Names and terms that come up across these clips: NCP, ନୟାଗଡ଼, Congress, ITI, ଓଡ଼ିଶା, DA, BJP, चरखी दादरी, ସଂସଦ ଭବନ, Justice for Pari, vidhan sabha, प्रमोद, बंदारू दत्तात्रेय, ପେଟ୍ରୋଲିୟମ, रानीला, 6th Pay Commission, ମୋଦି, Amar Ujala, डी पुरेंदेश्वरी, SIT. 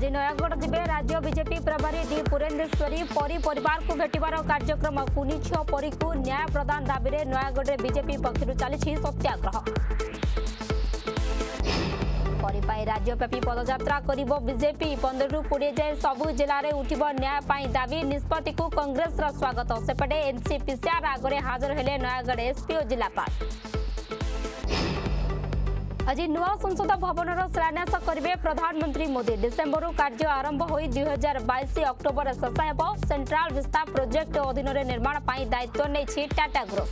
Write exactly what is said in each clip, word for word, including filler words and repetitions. आज नयागढ़ जबे राज्य बीजेपी प्रभारी डी पुरेंदेश्वरी परी परिवार को भेटिबार कार्यक्रम कुनी छियो परी को न्याय प्रदान दाबी रे नयागढ़ बीजेपी पक्षरु चली सत्याग्रह परी पाई राज्यव्यापी पदयात्रा करिवो बीजेपी पंद्रह कोड़े जाए सबु जिले में उठिवो न्याय पाई दाबी निष्पत्ति को कांग्रेस रा स्वागत सेपटे एनसीपी सार आगरे हाजर हेले नयागढ़ एसपी और जिलापाल आज नुआ संसद भवन शिलान्यास करेंगे प्रधानमंत्री मोदी डिसेंबर कार्य आरंभ हो दो हज़ार बाईस अक्टोबर शेष हो सेंट्रल विस्ता प्रोजेक्ट अधीन निर्माण पर दायित्व नहीं टाटा ग्रुप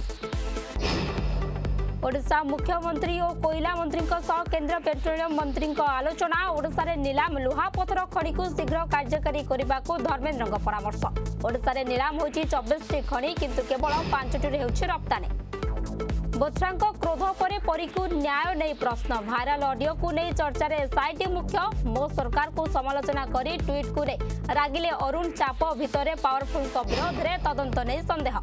ओडिशा मुख्यमंत्री और कोयला मंत्री केन्द्र पेट्रोलियम मंत्री आलोचना ओडिशा नीलाम लुहापथर खनि को शीघ्र कार्यकारी करने को धर्मेन्द्र परामर्श ओडिशा नीलाम हो चौबीस टी खनि किंतु केवल पांच रप्तानी बोथ्रा क्रोध पर परी को न्याय नहीं प्रश्न भाइराल ऑडियो को नहीं चर्चा एसआईटी मुख्य मो सरकार को समालोचना करी ट्वीट को नहीं रागिले अरुण चाप भितर पावरफुल् विरोध में तदंत नहीं संदेह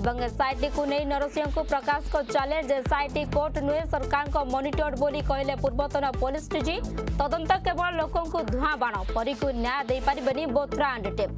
एवं एसआईटी को नहीं नरसिंह को प्रकाश को चैलेंज एसआईटी कोर्ट नुहे सरकार को मॉनिटर बोली कहले पूर्वतन पुलिस डीजी तदंत केवल लोक धुआं बाण परी को न्याय दे पारिबेनी बोथ्रा एंड टीम।